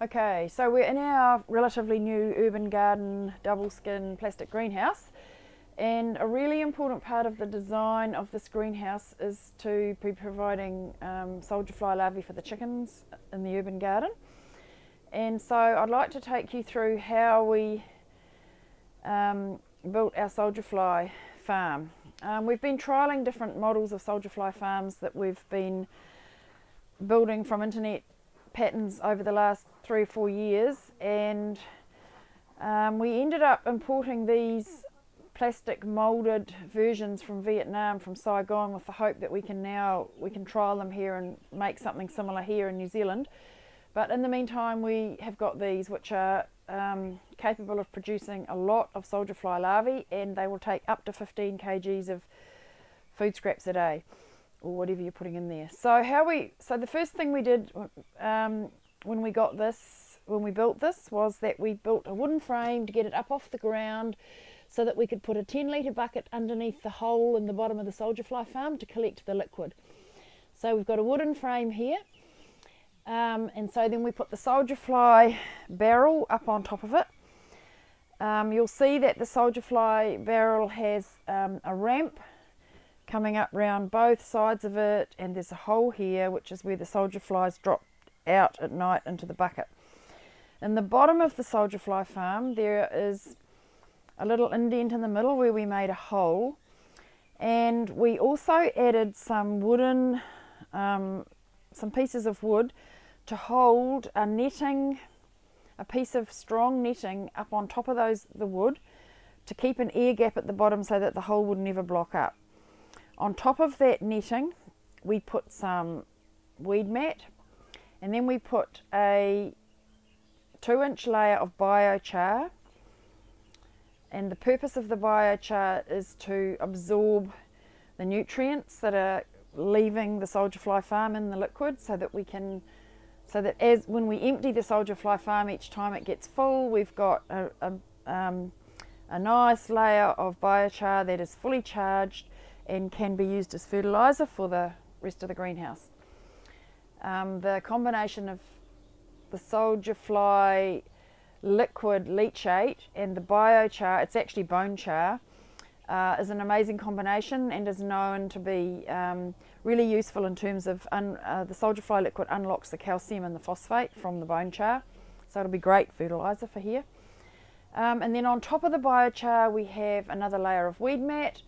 Okay, so we're in our relatively new urban garden double skin plastic greenhouse, and a really important part of the design of this greenhouse is to be providing soldier fly larvae for the chickens in the urban garden. And so I'd like to take you through how we built our soldier fly farm. We've been trialling different models of soldier fly farms that we've been building from internet patterns over the last 3 or 4 years, and we ended up importing these plastic moulded versions from Vietnam, from Saigon, with the hope that we can trial them here and make something similar here in New Zealand. But in the meantime, we have got these, which are capable of producing a lot of soldier fly larvae, and they will take up to 15 kgs of food scraps a day, or whatever you're putting in there. So the first thing we did when we built this, was that we built a wooden frame to get it up off the ground, so that we could put a 10-litre bucket underneath the hole in the bottom of the soldier fly farm to collect the liquid. So we've got a wooden frame here, and so then we put the soldier fly barrel up on top of it. You'll see that the soldier fly barrel has a ramp coming up round both sides of it, and there's a hole here which is where the soldier flies drop out at night into the bucket. In the bottom of the soldier fly farm there is a little indent in the middle where we made a hole, and we also added some wooden some pieces of wood to hold a netting, a piece of strong netting up on top of the wood, to keep an air gap at the bottom so that the hole would never block up. On top of that netting we put some weed mat, and then we put a 2-inch layer of biochar, and the purpose of the biochar is to absorb the nutrients that are leaving the soldier fly farm in the liquid, so that as when we empty the soldier fly farm each time it gets full, we've got a nice layer of biochar that is fully charged and can be used as fertiliser for the rest of the greenhouse. The combination of the soldier fly liquid leachate and the biochar, it's actually bone char, is an amazing combination, and is known to be really useful in terms of the soldier fly liquid unlocks the calcium and the phosphate from the bone char, so it'll be great fertiliser for here. And then on top of the biochar we have another layer of weed mat,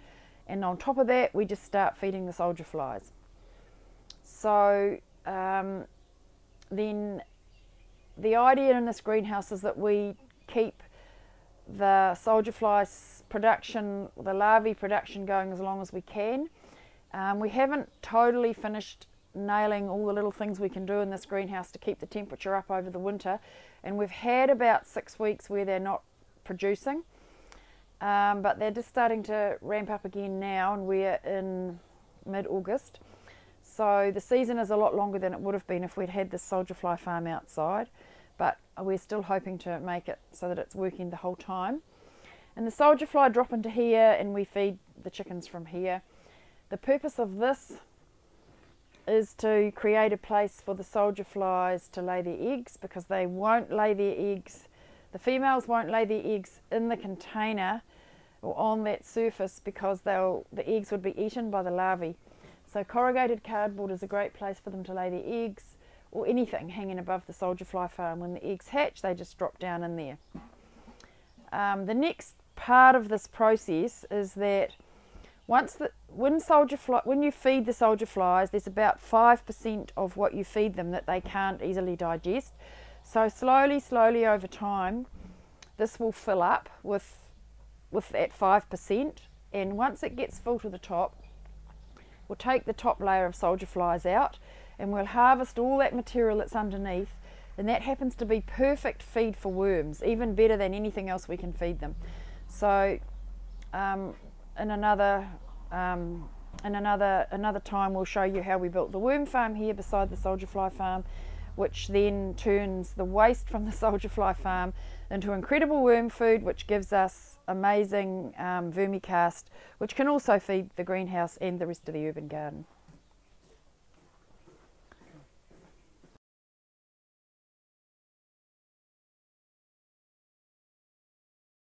and on top of that we just start feeding the soldier flies. So then the idea in this greenhouse is that we keep the soldier fly production, the larvae production, going as long as we can. We haven't totally finished nailing all the little things we can do in this greenhouse to keep the temperature up over the winter, and we've had about 6 weeks where they're not producing. But they're just starting to ramp up again now, and we're in mid-August, so the season is a lot longer than it would have been if we'd had this soldier fly farm outside, but we're still hoping to make it so that it's working the whole time. And the soldier fly drop into here and we feed the chickens from here. The purpose of this is to create a place for the soldier flies to lay their eggs, because they won't lay their eggs, the females won't lay their eggs in the container or on that surface, because the eggs would be eaten by the larvae. So corrugated cardboard is a great place for them to lay their eggs, or anything hanging above the soldier fly farm. When the eggs hatch, they just drop down in there. The next part of this process is that when you feed the soldier flies, there's about 5% of what you feed them that they can't easily digest. So slowly over time this will fill up with that 5%, and once it gets full to the top, we'll take the top layer of soldier flies out and we'll harvest all that material that's underneath, and that happens to be perfect feed for worms, even better than anything else we can feed them. So in another time we'll show you how we built the worm farm here beside the soldier fly farm, which then turns the waste from the soldier fly farm into incredible worm food, which gives us amazing vermicast, which can also feed the greenhouse and the rest of the urban garden.